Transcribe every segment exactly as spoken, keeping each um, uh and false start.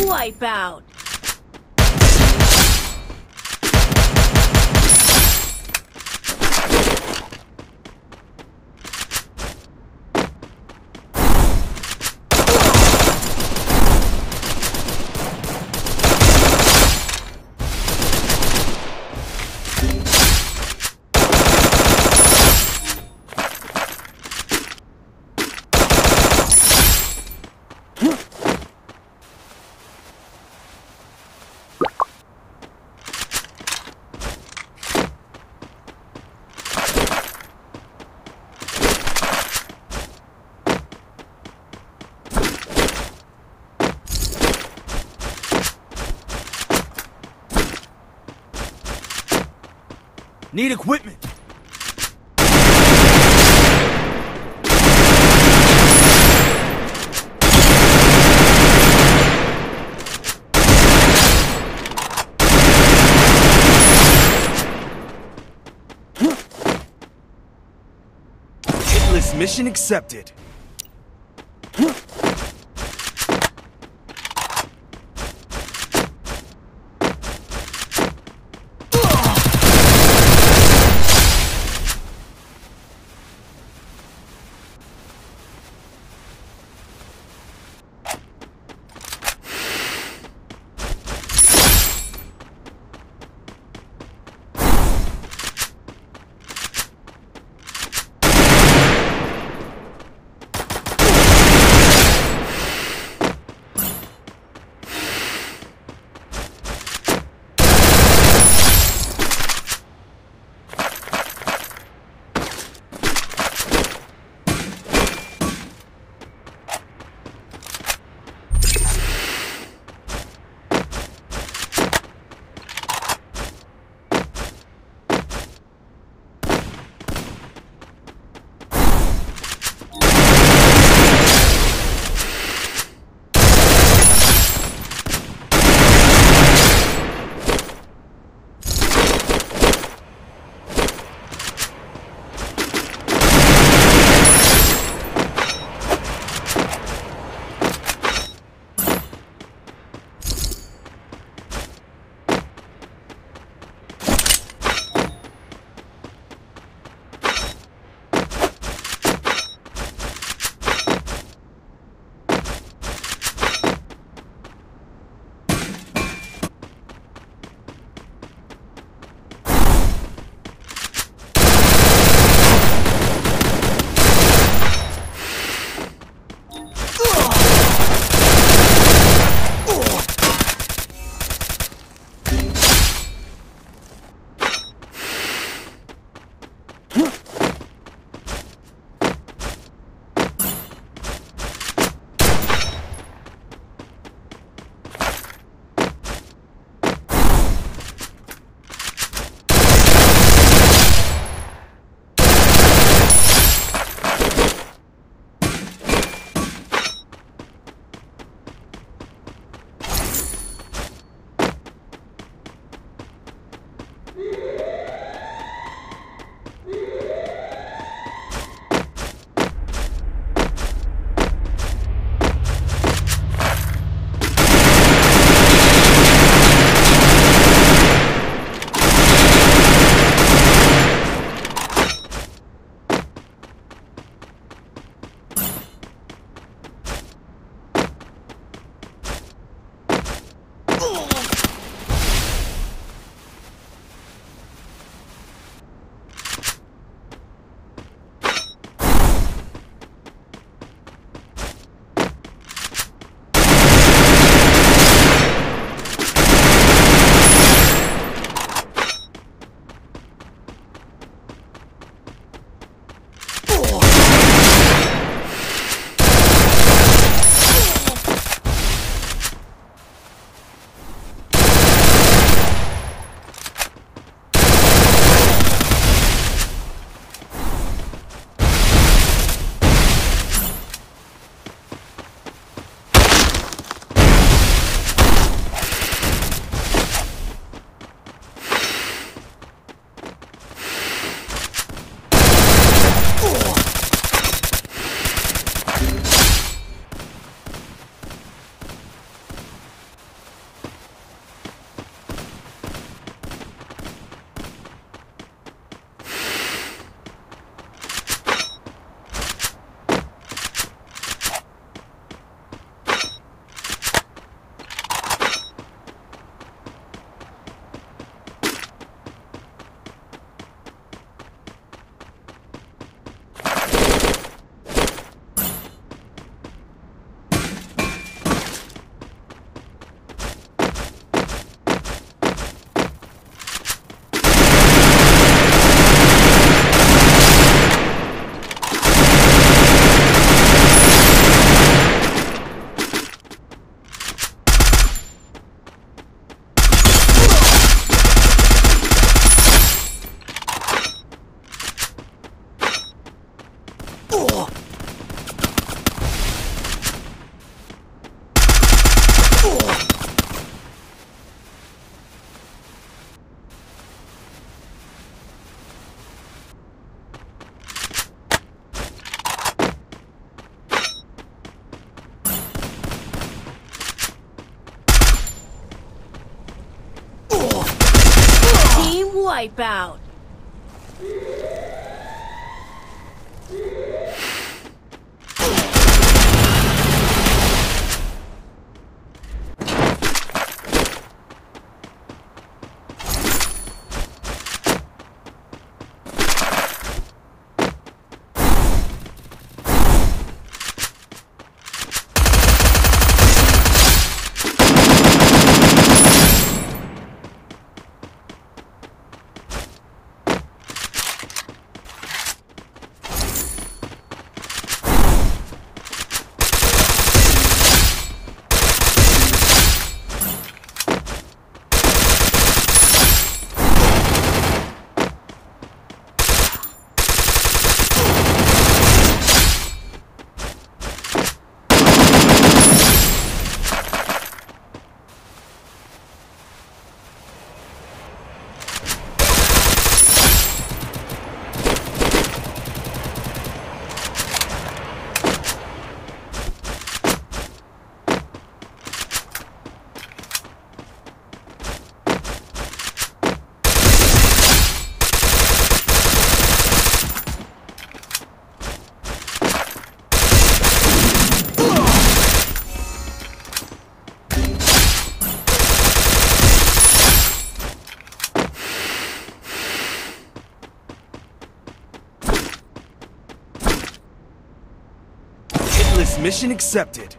Wipe out. Need equipment. Hitless mission accepted. Wipe out. Mission accepted.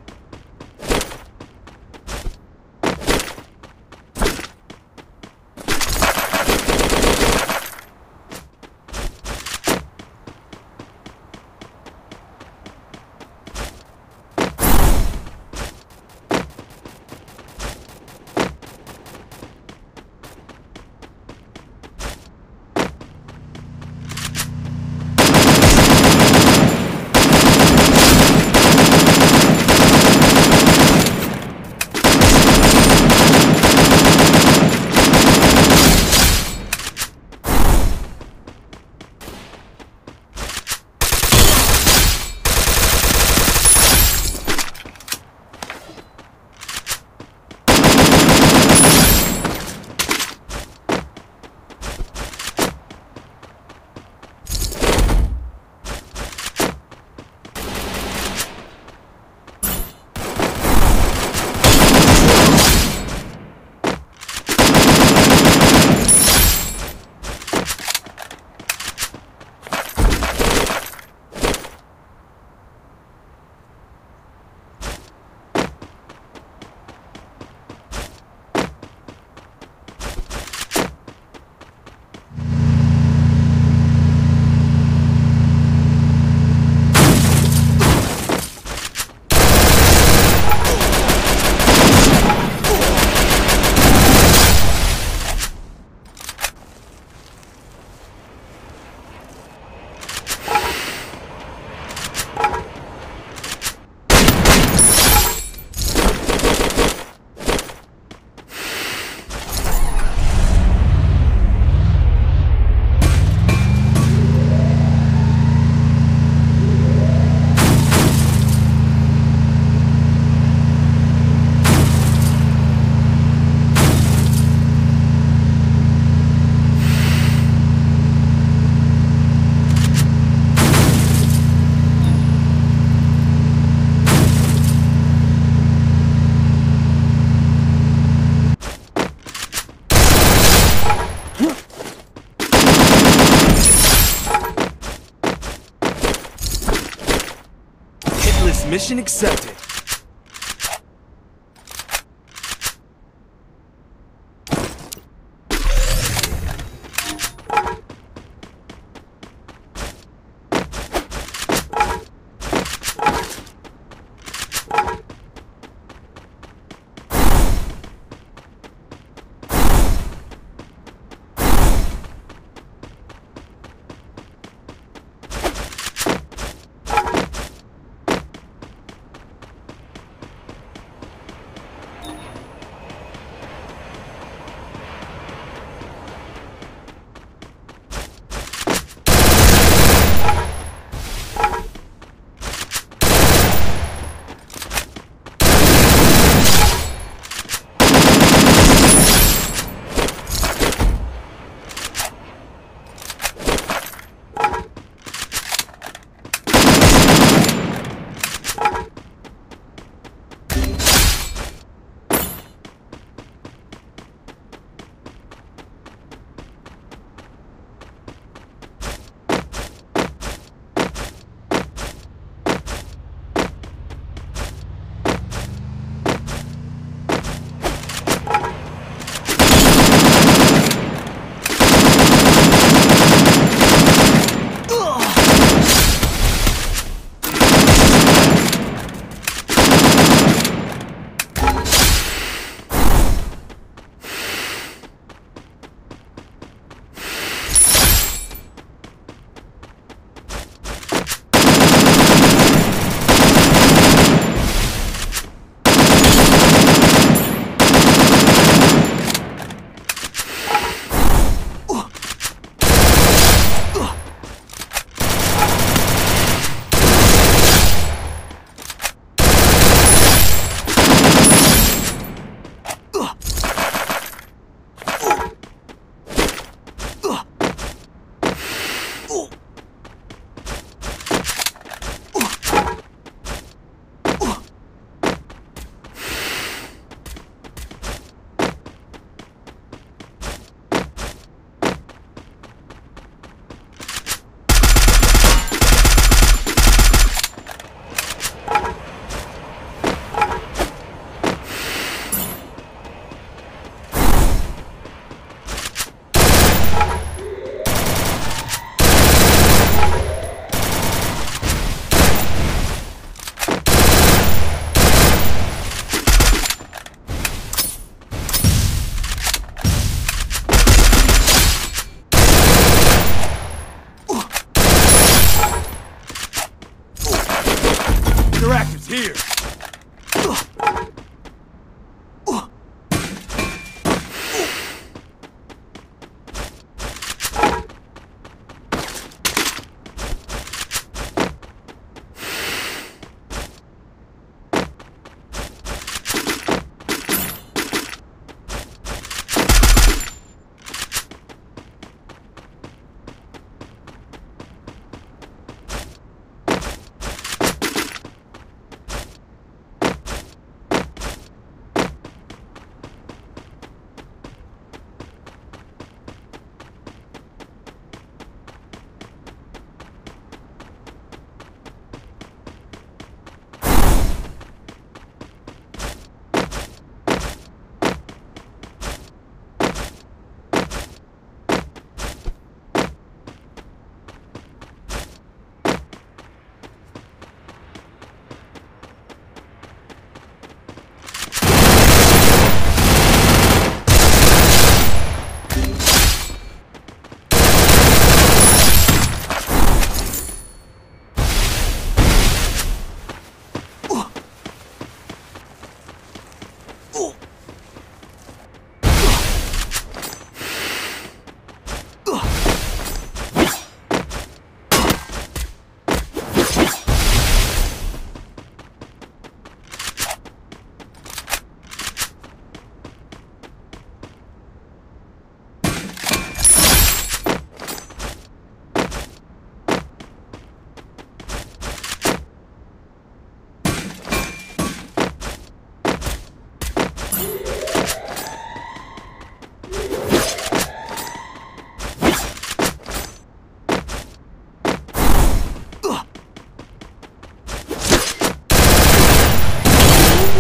Mission accepted.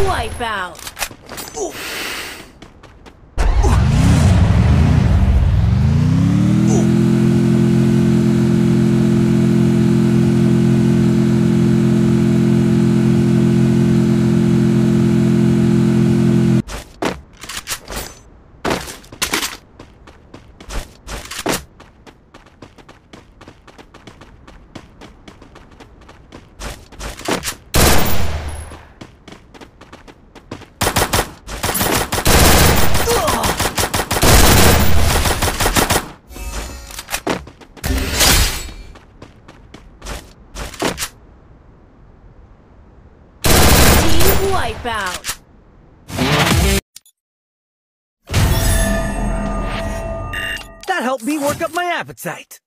Wipe out. Ooh. Wipe out. That helped me work up my appetite.